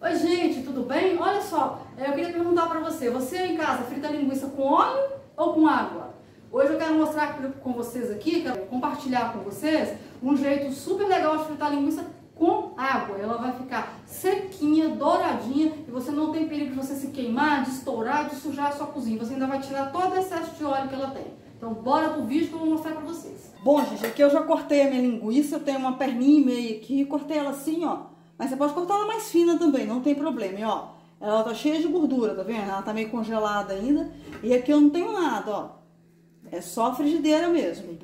Oi gente, tudo bem? Olha só, eu queria perguntar pra você, em casa frita linguiça com óleo ou com água? Hoje eu quero mostrar com vocês aqui, quero compartilhar com vocês um jeito super legal de fritar linguiça com água. Ela vai ficar sequinha, douradinha e você não tem perigo de você se queimar, de estourar, de sujar a sua cozinha. Você ainda vai tirar todo o excesso de óleo que ela tem. Então bora pro vídeo que eu vou mostrar pra vocês. Bom gente, aqui eu já cortei a minha linguiça, eu tenho uma perninha e meia aqui, cortei ela assim ó. Mas você pode cortar ela mais fina também, não tem problema. E ó, ela tá cheia de gordura, tá vendo? Ela tá meio congelada ainda. E aqui eu não tenho nada, ó. É só frigideira mesmo.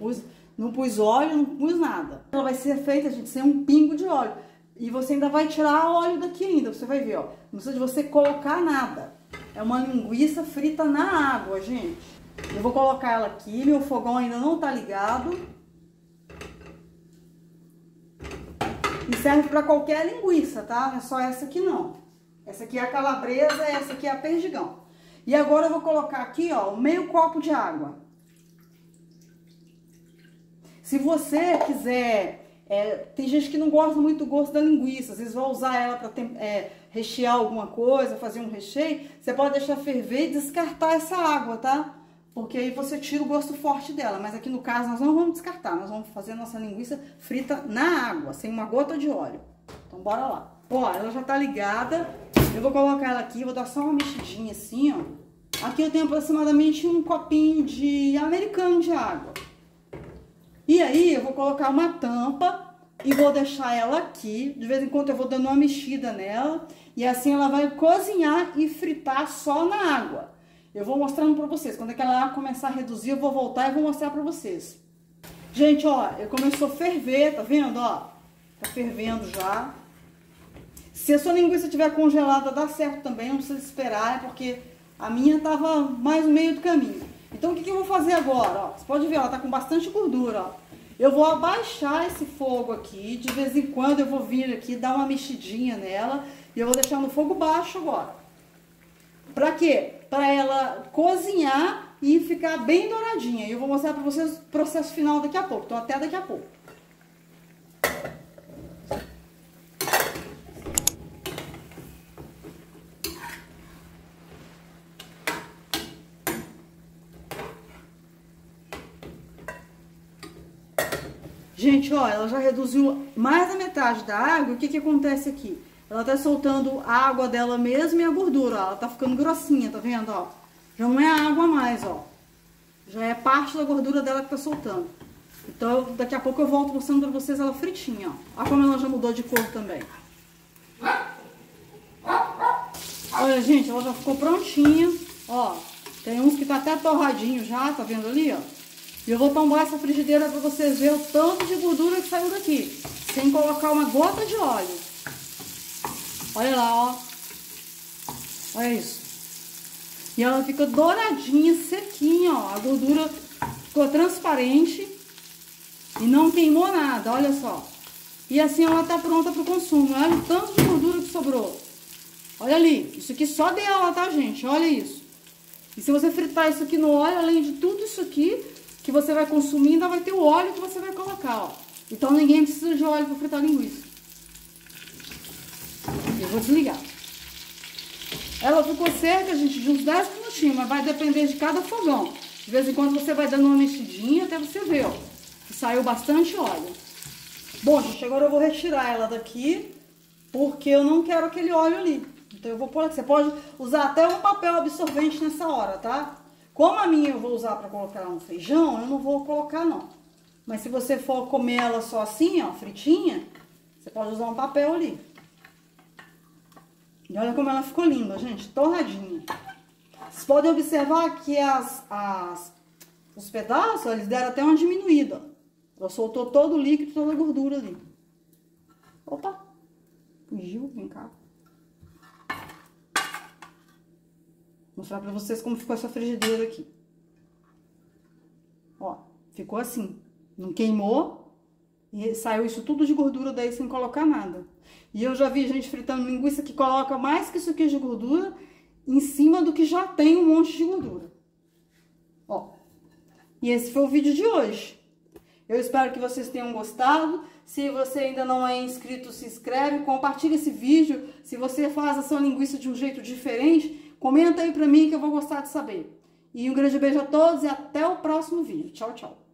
Não pus óleo, não pus nada. Ela vai ser feita, gente, sem um pingo de óleo. E você ainda vai tirar óleo daqui ainda, você vai ver, ó. Não precisa de você colocar nada. É uma linguiça frita na água, gente. Eu vou colocar ela aqui, meu fogão ainda não tá ligado. E serve para qualquer linguiça, tá? Não é só essa aqui não. Essa aqui é a calabresa, essa aqui é a perdigão. E agora eu vou colocar aqui, ó, meio copo de água. Se você quiser... tem gente que não gosta muito do gosto da linguiça. Às vezes vai usar ela para rechear alguma coisa, fazer um recheio. Você pode deixar ferver e descartar essa água, tá? Porque aí você tira o gosto forte dela, mas aqui no caso nós não vamos descartar, nós vamos fazer a nossa linguiça frita na água, sem uma gota de óleo. Então bora lá. Ó, ela já tá ligada, eu vou colocar ela aqui, vou dar só uma mexidinha assim, ó. Aqui eu tenho aproximadamente um copinho de americano de água. E aí eu vou colocar uma tampa e vou deixar ela aqui, de vez em quando eu vou dando uma mexida nela, e assim ela vai cozinhar e fritar só na água. Eu vou mostrando pra vocês. Quando aquela água começar a reduzir, eu vou voltar e vou mostrar pra vocês. Gente, ó, começou a ferver, tá vendo, ó? Tá fervendo já. Se a sua linguiça estiver congelada, dá certo também, não precisa esperar, porque a minha tava mais no meio do caminho. Então, o que eu vou fazer agora, ó? Você pode ver, ela tá com bastante gordura, ó. Eu vou abaixar esse fogo aqui, de vez em quando eu vou vir aqui, dar uma mexidinha nela, e eu vou deixar no fogo baixo agora. Pra quê? Para ela cozinhar e ficar bem douradinha. E eu vou mostrar para vocês o processo final daqui a pouco. Então até daqui a pouco. Gente, ó, ela já reduziu mais da metade da água. O que que acontece aqui? Ela tá soltando a água dela mesmo e a gordura, ó. Ela tá ficando grossinha, tá vendo, ó? Já não é água mais, ó. Já é parte da gordura dela que tá soltando. Então, daqui a pouco eu volto mostrando pra vocês ela fritinha, ó. Olha como ela já mudou de cor também. Olha, gente, ela já ficou prontinha, ó. Tem uns que tá até torradinho já, tá vendo ali, ó? E eu vou tombar essa frigideira pra vocês verem o tanto de gordura que saiu daqui. Sem colocar uma gota de óleo. Olha lá, ó. Olha isso. E ela fica douradinha, sequinha, ó. A gordura ficou transparente e não queimou nada, olha só. E assim ela tá pronta pro consumo. Olha o tanto de gordura que sobrou. Olha ali. Isso aqui só dela, tá, gente? Olha isso. E se você fritar isso aqui no óleo, além de tudo isso aqui que você vai consumir, ainda vai ter o óleo que você vai colocar, ó. Então ninguém precisa de óleo pra fritar linguiça. Eu vou desligar. Ela ficou cerca, gente, de uns 10 minutinhos, mas vai depender de cada fogão. De vez em quando você vai dando uma mexidinha até você ver, ó, que saiu bastante óleo. Bom, gente, agora eu vou retirar ela daqui, porque eu não quero aquele óleo ali. Então eu vou pôr aqui. Você pode usar até um papel absorvente nessa hora, tá? Como a minha eu vou usar pra colocar um feijão, eu não vou colocar, não. Mas se você for comer ela só assim, ó, fritinha, você pode usar um papel ali. E olha como ela ficou linda, gente, torradinha. Vocês podem observar que os pedaços, eles deram até uma diminuída. Ela soltou todo o líquido, toda a gordura ali. Opa! Fugiu, vem cá. Vou mostrar pra vocês como ficou essa frigideira aqui. Ó, ficou assim. Não queimou. E saiu isso tudo de gordura daí sem colocar nada. E eu já vi gente fritando linguiça que coloca mais que isso aqui de gordura em cima do que já tem um monte de gordura. Ó. E esse foi o vídeo de hoje. Eu espero que vocês tenham gostado. Se você ainda não é inscrito, se inscreve, compartilha esse vídeo. Se você faz ação linguística de um jeito diferente, comenta aí pra mim que eu vou gostar de saber. E um grande beijo a todos e até o próximo vídeo. Tchau, tchau.